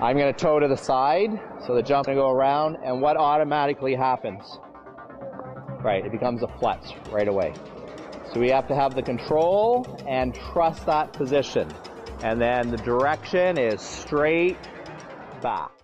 I'm going to toe to the side, so the jump's going to go around, and what automatically happens? Right, it becomes a flex right away. So we have to have the control and trust that position. And then the direction is straight back.